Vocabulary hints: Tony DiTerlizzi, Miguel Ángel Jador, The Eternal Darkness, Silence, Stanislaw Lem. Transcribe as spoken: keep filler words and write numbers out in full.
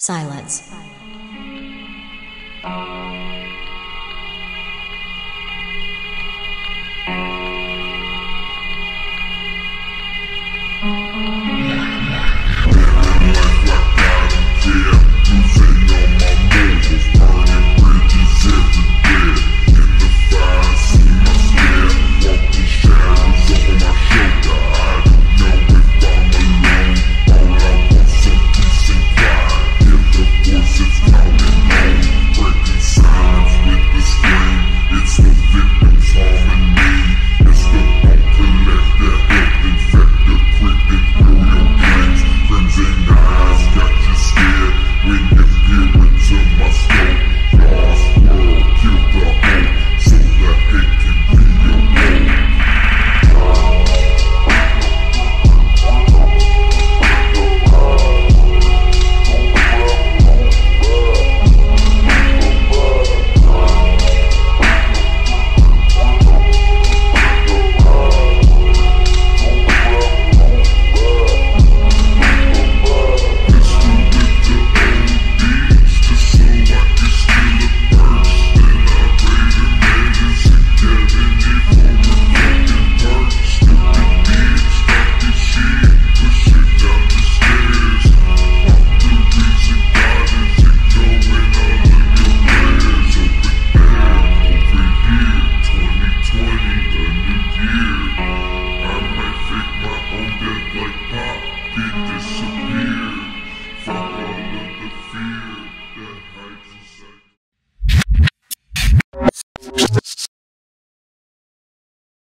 Silence.